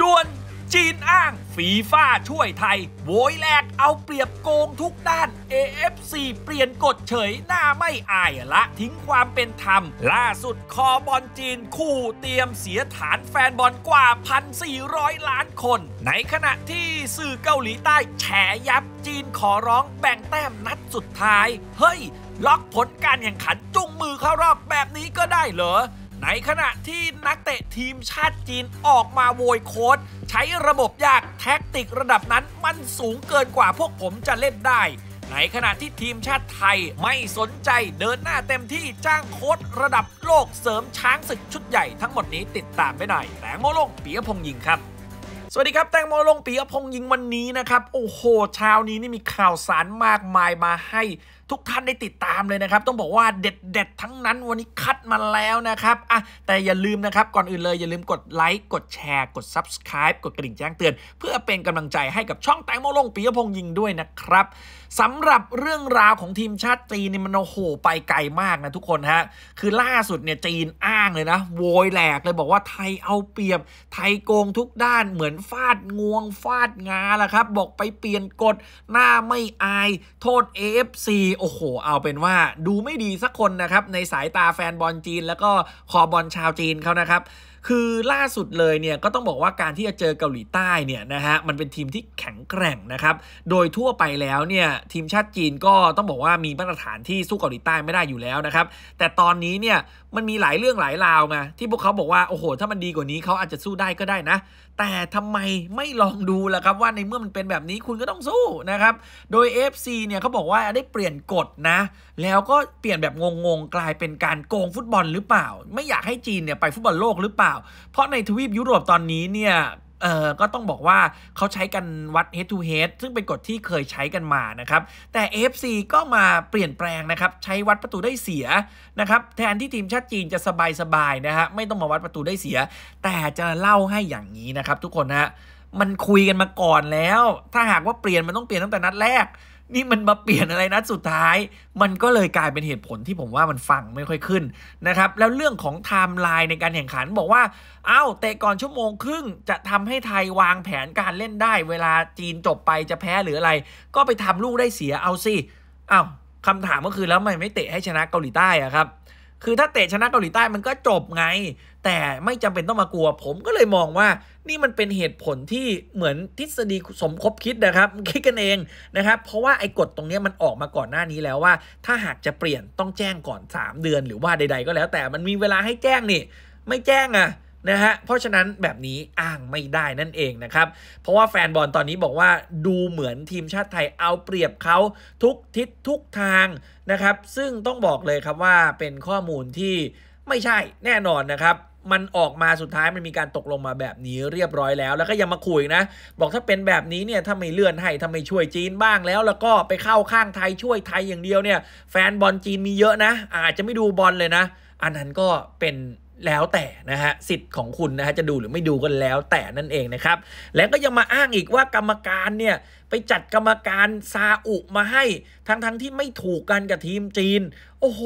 ด่วนจีนอ้างฟีฟ่าช่วยไทยโวยแหลกเอาเปรียบโกงทุกด้าน AFC เปลี่ยนกฎเฉยหน้าไม่อายละทิ้งความเป็นธรรมล่าสุดคอบอลจีนคู่เตรียมเสียฐานแฟนบอลกว่า 1,400 ล้านคนในขณะที่สื่อเกาหลีใต้แฉยับจีนขอร้องแบ่งแต้มนัดสุดท้ายเฮ้ยล็อกผลการแข่งขันจุ้งมือเข้ารอบแบบนี้ก็ได้เหรอในขณะที่นักเตะทีมชาติจีนออกมาโวยโค้ชใช้ระบบยากแท็กติกระดับนั้นมันสูงเกินกว่าพวกผมจะเล่นได้ในขณะที่ทีมชาติไทยไม่สนใจเดินหน้าเต็มที่จ้างโค้ชระดับโลกเสริมช้างศึกชุดใหญ่ทั้งหมดนี้ติดตามได้ในแตงโมลงปิยพงษ์ยิงครับสวัสดีครับแตงโมลงปิยพงษ์ยิงวันนี้นะครับโอ้โหเช้านี้นี่มีข่าวสารมากมายมาให้ทุกท่านได้ติดตามเลยนะครับต้องบอกว่าเด็ดๆทั้งนั้นวันนี้คัดมาแล้วนะครับอ่ะแต่อย่าลืมนะครับก่อนอื่นเลยอย่าลืมกดไลค์กดแชร์กด Subscribe กดกระดิ่งแจ้งเตือนเพื่อเป็นกำลังใจให้กับช่องแตงโมลงปิยพงษ์ยิงด้วยนะครับสำหรับเรื่องราวของทีมชาติจีนนี่มันโอ้โหไปไกลมากนะทุกคนฮะคือล่าสุดเนี่ยจีนอ้างเลยนะโวยแหลกเลยบอกว่าไทยเอาเปรียบไทยโกงทุกด้านเหมือนฟาดงวงฟาดงาล่ะครับบอกไปเปลี่ยนกฎหน้าไม่อายโทษ AFCโอ้โหเอาเป็นว่าดูไม่ดีสักคนนะครับในสายตาแฟนบอลจีนแล้วก็คอบอลชาวจีนเขานะครับคือล่าสุดเลยเนี่ยก็ต้องบอกว่าการที่จะเจอเกาหลีใต้เนี่ยนะฮะมันเป็นทีมที่แข็งแกร่งนะครับโดยทั่วไปแล้วเนี่ยทีมชาติจีนก็ต้องบอกว่ามีมาตรฐานที่สู้เกาหลีใต้ไม่ได้อยู่แล้วนะครับแต่ตอนนี้เนี่ยมันมีหลายเรื่องหลายราวไงที่พวกเขาบอกว่าโอ้โหถ้ามันดีกว่านี้เขาอาจจะสู้ได้ก็ได้นะแต่ทำไมไม่ลองดูล่ะครับว่าในเมื่อมันเป็นแบบนี้คุณก็ต้องสู้นะครับโดย AFC เนี่ยเขาบอกว่าได้เปลี่ยนกฎนะแล้วก็เปลี่ยนแบบงงๆกลายเป็นการโกงฟุตบอลหรือเปล่าไม่อยากให้จีนเนี่ยไปฟุตบอลโลกหรือเปล่าเพราะในทวีปยุโรปตอนนี้เนี่ยก็ต้องบอกว่าเขาใช้กันวัด head to head ซึ่งเป็นกฎที่เคยใช้กันมานะครับแต่ AFC ก็มาเปลี่ยนแปลงนะครับใช้วัดประตูได้เสียนะครับแทนที่ทีมชาติจีนจะสบายๆนะฮะไม่ต้องมาวัดประตูได้เสียแต่จะเล่าให้อย่างนี้นะครับทุกคนนะมันคุยกันมาก่อนแล้วถ้าหากว่าเปลี่ยนมันต้องเปลี่ยนตั้งแต่นัดแรกนี่มันมาเปลี่ยนอะไรนัดสุดท้ายมันก็เลยกลายเป็นเหตุผลที่ผมว่ามันฟังไม่ค่อยขึ้นนะครับแล้วเรื่องของไทม์ไลน์ในการแข่งขันบอกว่าอ้าวเตะก่อนชั่วโมงครึ่งจะทำให้ไทยวางแผนการเล่นได้เวลาจีนจบไปจะแพ้หรืออะไรก็ไปทำลูกได้เสียเอาสิอ้าวคำถามก็คือแล้วทำไมไม่เตะให้ชนะเกาหลีใต้อะครับคือถ้าเตะชนะเกาหลีใต้มันก็จบไงแต่ไม่จำเป็นต้องมากลัวผมก็เลยมองว่านี่มันเป็นเหตุผลที่เหมือนทฤษฎีสมคบคิดนะครับคิดกันเองนะครับเพราะว่าไอ้กฎตรงนี้มันออกมาก่อนหน้านี้แล้วว่าถ้าหากจะเปลี่ยนต้องแจ้งก่อน3เดือนหรือว่าใดๆก็แล้วแต่มันมีเวลาให้แจ้งนี่ไม่แจ้งอะนะฮะเพราะฉะนั้นแบบนี้อ้างไม่ได้นั่นเองนะครับเพราะว่าแฟนบอลตอนนี้บอกว่าดูเหมือนทีมชาติไทยเอาเปรียบเขาทุกทิศทุกทางนะครับซึ่งต้องบอกเลยครับว่าเป็นข้อมูลที่ไม่ใช่แน่นอนนะครับมันออกมาสุดท้ายมันมีการตกลงมาแบบนี้เรียบร้อยแล้วแล้วก็ยังมาคุยนะบอกถ้าเป็นแบบนี้เนี่ยถ้าไม่เลื่อนให้ถ้าไม่ช่วยจีนบ้างแล้วก็ไปเข้าข้างไทยช่วยไทยอย่างเดียวเนี่ยแฟนบอลจีนมีเยอะนะอาจจะไม่ดูบอลเลยนะอันนั้นก็เป็นแล้วแต่นะฮะสิทธิ์ของคุณนะฮะจะดูหรือไม่ดูกันแล้วแต่นั่นเองนะครับแล้วก็ยังมาอ้างอีกว่ากรรมการเนี่ยไปจัดกรรมการซาอุมาให้ทั้งที่ไม่ถูกกันกับทีมจีนโอ้โห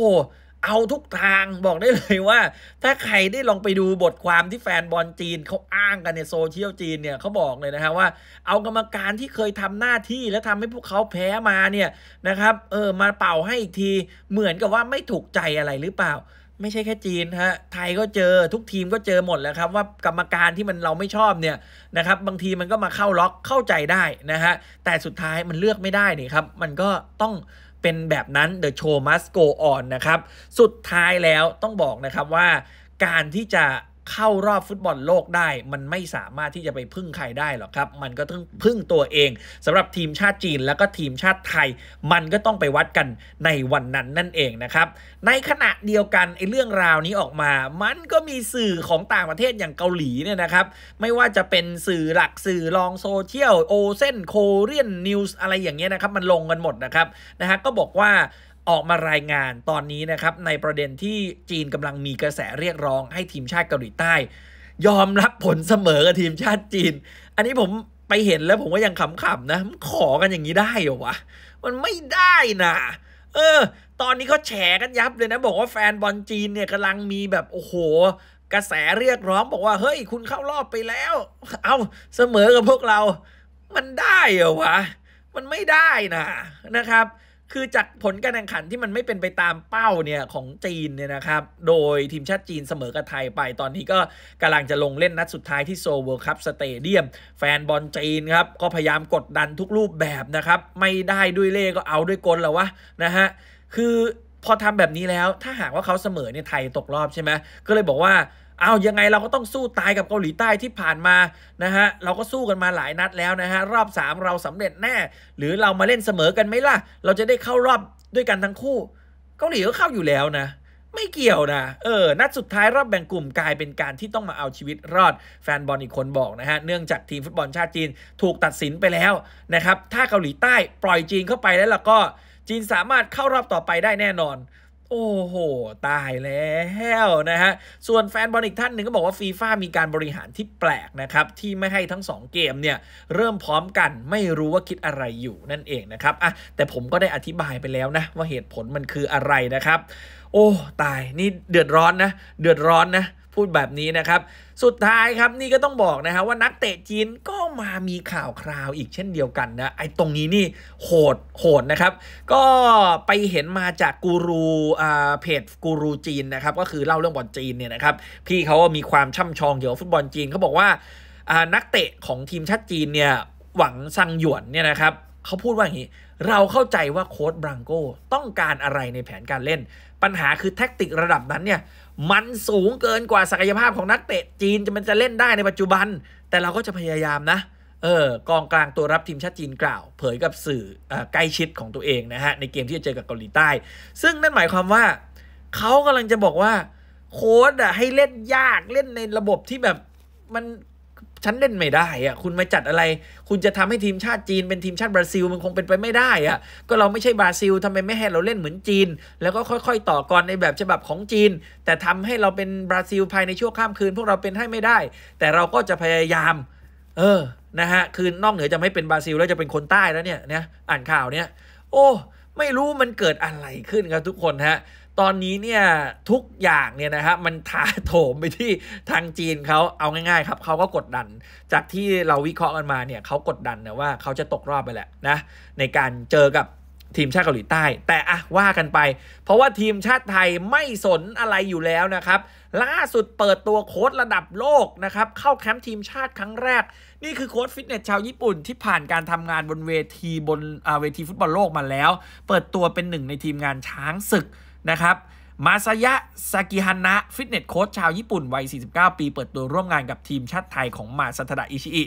เอาทุกทางบอกได้เลยว่าถ้าใครได้ลองไปดูบทความที่แฟนบอลจีนเขาอ้างกันในโซเชียลจีนเนี่ยเขาบอกเลยนะฮะว่าเอากรรมการที่เคยทำหน้าที่และทำให้พวกเขาแพ้มาเนี่ยนะครับมาเป่าให้อีกทีเหมือนกับว่าไม่ถูกใจอะไรหรือเปล่าไม่ใช่แค่จีนฮะไทยก็เจอทุกทีมก็เจอหมดแล้วครับว่ากรรมการที่เราไม่ชอบเนี่ยนะครับบางทีมันก็มาเข้าล็อกเข้าใจได้นะฮะแต่สุดท้ายมันเลือกไม่ได้นี่ครับมันก็ต้องเป็นแบบนั้น The show must go on นะครับสุดท้ายแล้วต้องบอกนะครับว่าการที่จะเข้ารอบฟุตบอลโลกได้มันไม่สามารถที่จะไปพึ่งใครได้หรอกครับมันก็ต้องพึ่งตัวเองสำหรับทีมชาติจีนแล้วก็ทีมชาติไทยมันก็ต้องไปวัดกันในวันนั้นนั่นเองนะครับในขณะเดียวกันไอ้เรื่องราวนี้ออกมามันก็มีสื่อของต่างประเทศอย่างเกาหลีเนี่ยนะครับไม่ว่าจะเป็นสื่อหลักสื่อรองโซเชียลโอเซ่นโคเรียนนิวส์อะไรอย่างเงี้ยนะครับมันลงกันหมดนะครับก็บอกว่าออกมารายงานตอนนี้นะครับในประเด็นที่จีนกำลังมีกระแสเรียกร้องให้ทีมชาติเกาหลีใต้ยอมรับผลเสมอกับทีมชาติจีนอันนี้ผมไปเห็นแล้วผมก็ยังขำๆนะมันขอกันอย่างนี้ได้เหรอวะมันไม่ได้นะตอนนี้เขาแฉกันยับเลยนะบอกว่าแฟนบอลจีนเนี่ยกำลังมีแบบโอ้โห กระแสเรียกร้องบอกว่าเฮ้ยคุณเข้ารอบไปแล้วเอาเสมอกับพวกเรามันได้เหรอวะมันไม่ได้นะครับคือจากผลการแข่งขันที่มันไม่เป็นไปตามเป้าเนี่ยของจีนเนี่ยนะครับโดยทีมชาติจีนเสมอกับไทยไปตอนนี้ก็กำลังจะลงเล่นนัดสุดท้ายที่โซลเวิลด์คัพสเตเดียมแฟนบอลจีนครับก็พยายามกดดันทุกรูปแบบนะครับไม่ได้ด้วยเล่ก็เอาด้วยกลแล้ววะนะฮะคือพอทำแบบนี้แล้วถ้าหากว่าเขาเสมอเนี่ยไทยตกรอบใช่ไหมก็เลยบอกว่าเอายังไงเราก็ต้องสู้ตายกับเกาหลีใต้ที่ผ่านมานะฮะเราก็สู้กันมาหลายนัดแล้วนะฮะรอบ3เราสำเร็จแน่หรือเรามาเล่นเสมอกันไหมล่ะเราจะได้เข้ารอบด้วยกันทั้งคู่เกาหลีก็เข้าอยู่แล้วนะไม่เกี่ยวนะนัดสุดท้ายรอบแบ่งกลุ่มกลายเป็นการที่ต้องมาเอาชีวิตรอดแฟนบอลอีกคนบอกนะฮะเนื่องจากทีมฟุตบอลชาติจีนถูกตัดสินไปแล้วนะครับถ้าเกาหลีใต้ปล่อยจีนเข้าไปแล้วก็จีนสามารถเข้ารอบต่อไปได้แน่นอนโอ้โหตายแล้วนะฮะส่วนแฟนบอลอีกท่านหนึ่งก็บอกว่าฟีฟ่ามีการบริหารที่แปลกนะครับที่ไม่ให้ทั้ง2เกมเนี่ยเริ่มพร้อมกันไม่รู้ว่าคิดอะไรอยู่นั่นเองนะครับอ่ะแต่ผมก็ได้อธิบายไปแล้วนะว่าเหตุผลมันคืออะไรนะครับโอ้ตายนี่เดือดร้อนนะพูดแบบนี้นะครับสุดท้ายครับนี่ก็ต้องบอกนะฮะว่านักเตะจีนก็มามีข่าวคราวอีกเช่นเดียวกันนะไอ้ตรงนี้นี่โหดนะครับก็ไปเห็นมาจากกูรูเพจกูรูจีนนะครับก็คือเล่าเรื่องบอลจีนเนี่ยนะครับพี่เขามีความช่ำชองเกี่ยวกับฟุตบอลจีนเขาบอกว่านักเตะของทีมชาติจีนเนี่ยหวังซังหยวนเนี่ยนะครับเขาพูดว่าอย่างนี้เราเข้าใจว่าโค้ชบรังโก้ต้องการอะไรในแผนการเล่นปัญหาคือแทคติกระดับนั้นเนี่ยมันสูงเกินกว่าศักยภาพของนักเตะจีนมันจะเล่นได้ในปัจจุบันแต่เราก็จะพยายามนะกองกลางตัวรับทีมชาติจีนกล่าวเผยกับสื่อใกล้ชิดของตัวเองนะฮะในเกมที่จะเจอกับเกาหลีใต้ซึ่งนั่นหมายความว่าเขากำลังจะบอกว่าโค้ชให้เล่นยากเล่นในระบบที่แบบมันฉันเล่นไม่ได้อะคุณมาจัดอะไรคุณจะทำให้ทีมชาติจีนเป็นทีมชาติบราซิลมันคงเป็นไปไม่ได้อะก็เราไม่ใช่บราซิลทำไมไม่ให้เราเล่นเหมือนจีนแล้วก็ค่อยๆต่อกรในแบบฉบับของจีนแต่ทำให้เราเป็นบราซิลภายในชั่วข้ามคืนพวกเราเป็นให้ไม่ได้แต่เราก็จะพยายามนะฮะคือนอกเหนือจะไม่เป็นบราซิลแล้วจะเป็นคนใต้แล้วเนี่ยอ่านข่าวเนี่ยโอ้ไม่รู้มันเกิดอะไรขึ้นครับทุกคนฮะตอนนี้เนี่ยทุกอย่างเนี่ยนะครับมันถาโถมไปที่ทางจีนเขาเอาง่ายๆครับเขาก็กดดันจากที่เราวิเคราะห์กันมาเนี่ยเขากดดันนะว่าเขาจะตกรอบไปแหละนะในการเจอกับทีมชาติเกาหลีใต้แต่อะว่ากันไปเพราะว่าทีมชาติไทยไม่สนอะไรอยู่แล้วนะครับล่าสุดเปิดตัวโค้ชระดับโลกนะครับเข้าแคมป์ทีมชาติครั้งแรกนี่คือโค้ชฟิตเนสชาวญี่ปุ่นที่ผ่านการทำงานบนเวทีฟุตบอลโลกมาแล้วเปิดตัวเป็นหนึ่งในทีมงานช้างศึกนะครับมาซายะซากิฮานะฟิตเนสโค้ชชาวญี่ปุ่นวัย49ปีเปิดตัวร่วมงานกับทีมชาติไทยของมาซาทาดะอิชิอิ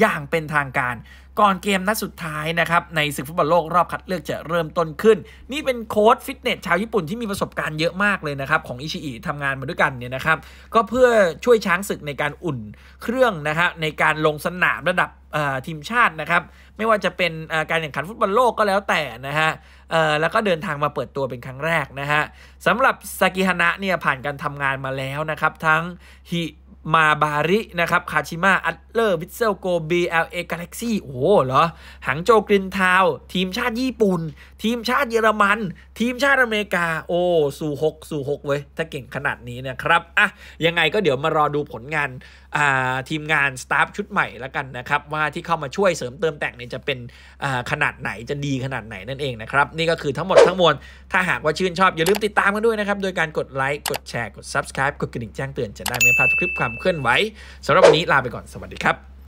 อย่างเป็นทางการก่อนเกมนัดสุดท้ายนะครับในศึกฟุตบอลโลกรอบคัดเลือกจะเริ่มต้นขึ้นนี่เป็นโค้ชฟิตเนสชาวญี่ปุ่นที่มีประสบการณ์เยอะมากเลยนะครับของอิชิอิทำงานมาด้วยกันเนี่ยนะครับก็เพื่อช่วยช้างศึกในการอุ่นเครื่องนะครับในการลงสนามระดับทีมชาตินะครับไม่ว่าจะเป็นการแข่งขันฟุตบอลโลกก็แล้วแต่นะฮะแล้วก็เดินทางมาเปิดตัวเป็นครั้งแรกนะฮะสำหรับซากิฮานะเนี่ยผ่านการทำงานมาแล้วนะครับทั้งฮิมาบารินะครับคาชิมะอัตเลอร์วิสเซลโกบีเอลเอกาแล็กซี่โอ้โหเหรอหังโจกรินทาวทีมชาติญี่ปุ่นทีมชาติเยอรมันทีมชาติอเมริกาโอ้สู่หกเว้ยถ้าเก่งขนาดนี้นะครับอ่ะยังไงก็เดี๋ยวมารอดูผลงานทีมงานสตาฟชุดใหม่แล้วกันนะครับว่าที่เข้ามาช่วยเสริมเติมแต่งเนี่ยจะเป็นขนาดไหนจะดีขนาดไหนนั่นเองนะครับนี่ก็คือทั้งหมดทั้งมวลถ้าหากว่าชื่นชอบอย่าลืมติดตามกันด้วยนะครับโดยการกดไลค์กดแชร์กด Subscribe กดกระดิ่งแจ้งเตือนจะได้ไม่พลาดคลิปความเคลื่อนไหวสำหรับวันนี้ลาไปก่อนสวัสดีครับ